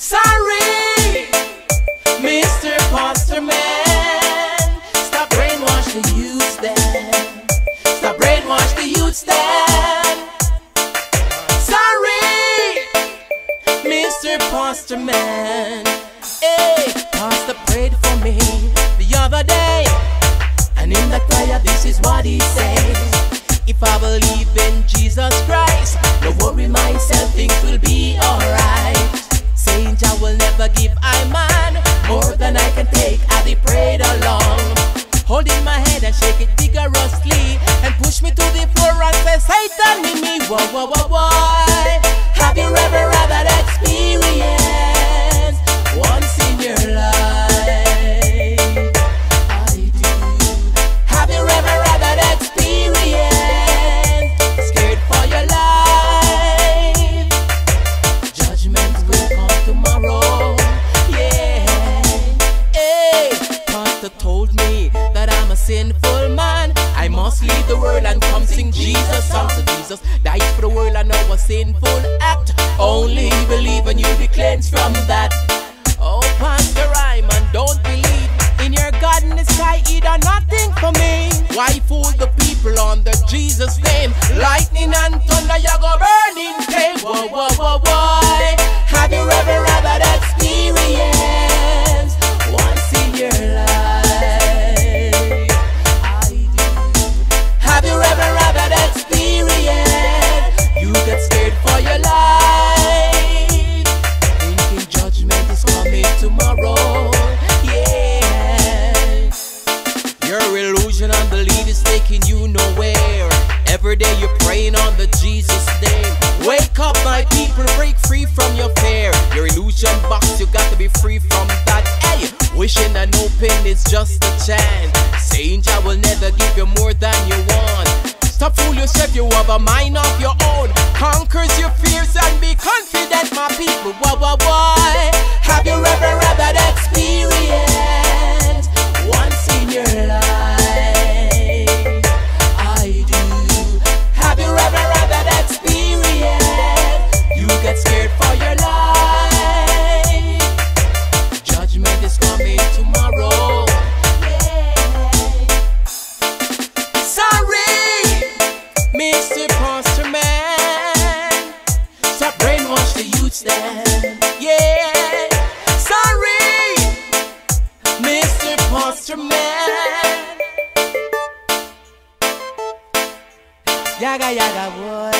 Sorry, Mr. Posterman. Stop brainwash the youths then. Stop brainwash the youths then. Sorry, Mr. Posterman. Hey, Pastor prayed for me the other day, and in the prayer this is what he says: if I believe in Jesus Christ, don't worry myself, things will be alright. Saying I will never give I man more than I can take, I they prayed along, holding my head and shake it vigorously, and push me to the floor and say, Satan in me, whoa, whoa, whoa, why? Have you ever had that experience once in your life? Sinful man, I must leave the world and come sing Jesus' song. So Jesus died for the world and our sinful act. Only believe and you'll be cleansed from that. Oh, Pastor Ryman, don't believe in your God in the sky, it are nothing for me. Why fool the people under Jesus' name? Lightning and thunder, you go burning flame. Whoa, whoa, whoa, whoa. Have you ever had that experience once in your life? On the Jesus name, wake up my people, break free from your fear. Your illusion box, you got to be free from that. Hey, wishing and hoping is just a chance. Saying I will never give you more than you want. Stop fool yourself, you have a mind of your own. Conquers your fears and be confident, my people. Why, why, why? Have you ever had that experience once in your life? Scared for your life. Judgment is coming tomorrow. Yeah. Sorry, Mr. Posterman. Stop brainwash the youths then. Yeah. Sorry, Mr. Posterman. Yaga yaga boy.